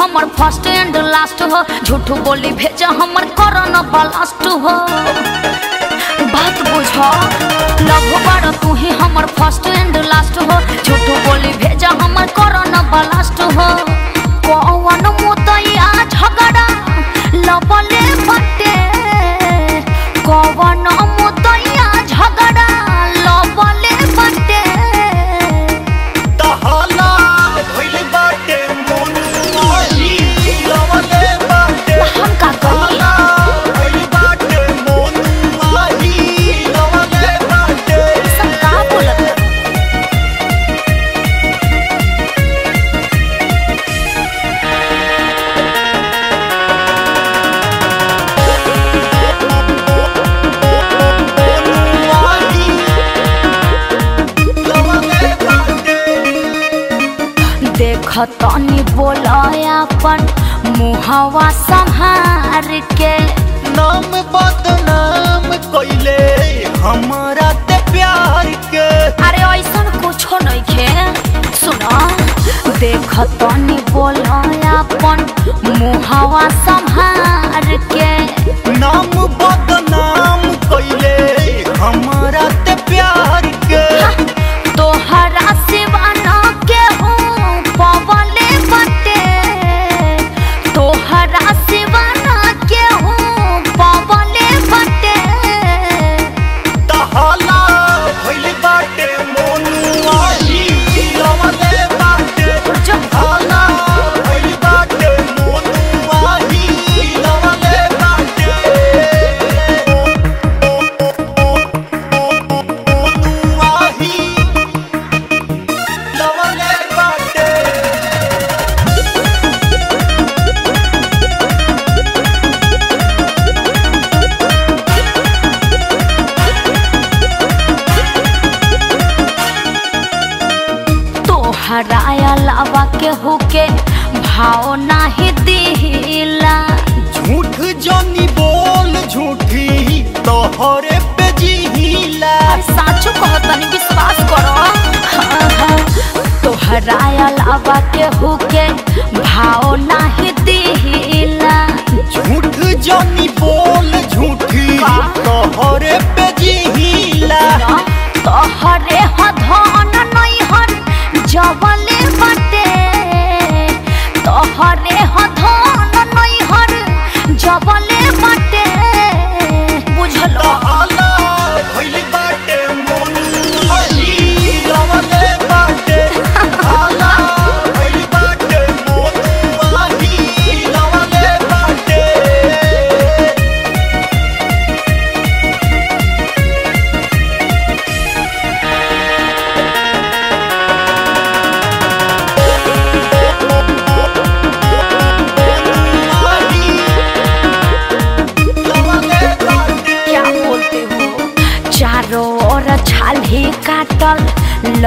हमर first and last हो, झूठ बोली भेजा हमर करना ब्लास्ट हो। बात बुझा लव बार तू ही हमर फर्स्ट एंड लास्ट हो, झूठ बोली भेजा हमर करना ब्लास्ट हो। कौन मोतैया झगड़ा लबले बटे, कौन मोतैया झगड़ा लबले बटे। खतनी बोलाया अपन मुहावा संहार के, नाम बदनाम कइले हमारा ते प्यार के। अरे ऐसा कुछ नहीं के सुना, देखतनी बोलाया अपन मुहावा संहार के, नाम बदनाम कइले हमारा ते प्यार के। तोहरा सिवा हराया लावा के होके भाव नहीं दिला, झूठ जनी बोल झूठी तोहरे पे जीला। साचो कहतनी विश्वास करो। तो हराया लावा के होके भाव नहीं दिला, झूठ जनी बोल झूठी तोहरे पे जीला। तोहरे हधन नहीं हन जबले बटे, तोहरे हथन नहीं हर जबले बटे। बुझल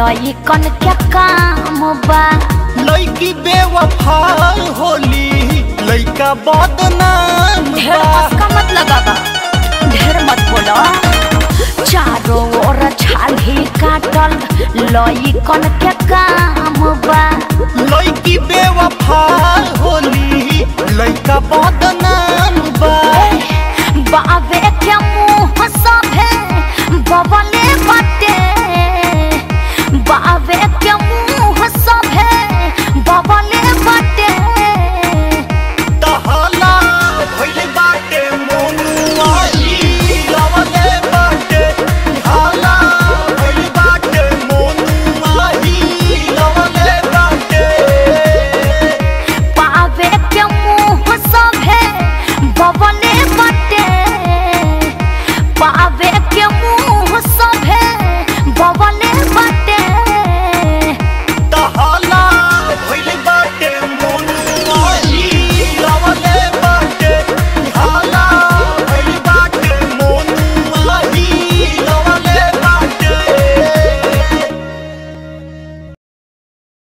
लइकन के काम बा, लइकी बेवफा होली लइका बदनाम बा। उसका मत लगाबा, ढेर मत बोला। चारों ओर छाली काटल लइकन के काम बा, लइकी बेवफा होली लइका बदनाम बा। बाबे के मुँह सभे बबले बटे,